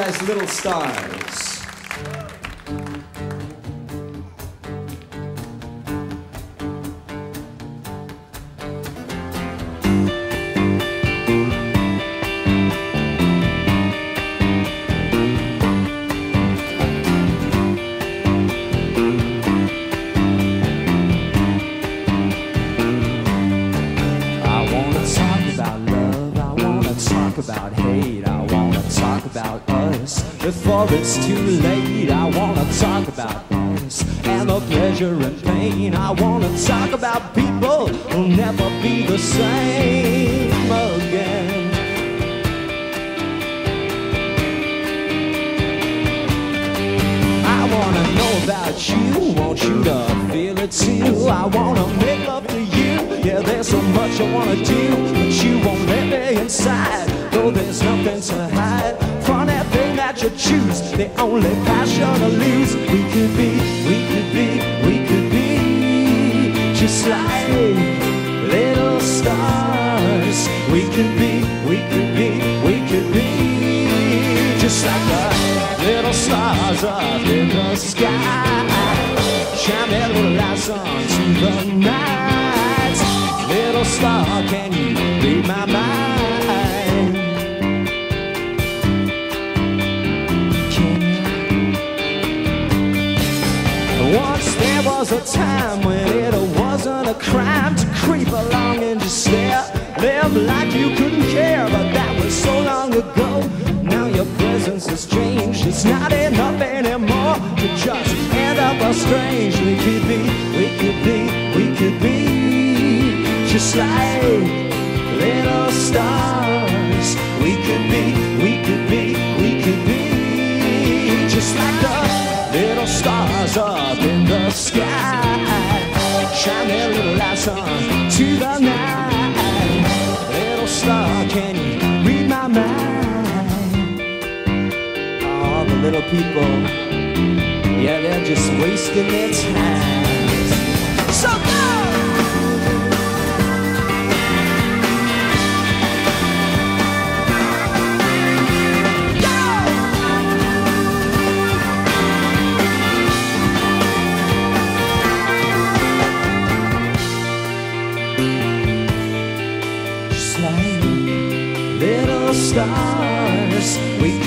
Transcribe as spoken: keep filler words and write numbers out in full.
guys, Little Stars. About hate, I wanna talk about us before it's too late. I wanna talk about us and the pleasure and pain. I wanna talk about people who'll never be the same again. I wanna know about you, want you to feel it too. I wanna make love to you, yeah, there's so much I wanna do, but you won't let me inside. Though there's nothing to hide from everything that you choose, the only passion to lose. We could be, we could be, we could be just like little stars. We could be, we could be, we could be just like the little stars up in the sky, shine their little lights onto the night. Little star, can you read my mind? Once there was a time when it wasn't a crime to creep along and just stare, live like you couldn't care, but that was so long ago. Now your presence has changed, it's not enough anymore to just end up estranged. We could be, we could be, we could be just like little stars. We could be, we could be, we could be just like the little stars up in the sky, shine their little lights on to the night. Little star, can you read my mind? All the little people, yeah, they're just wasting their time. So go! Stars, we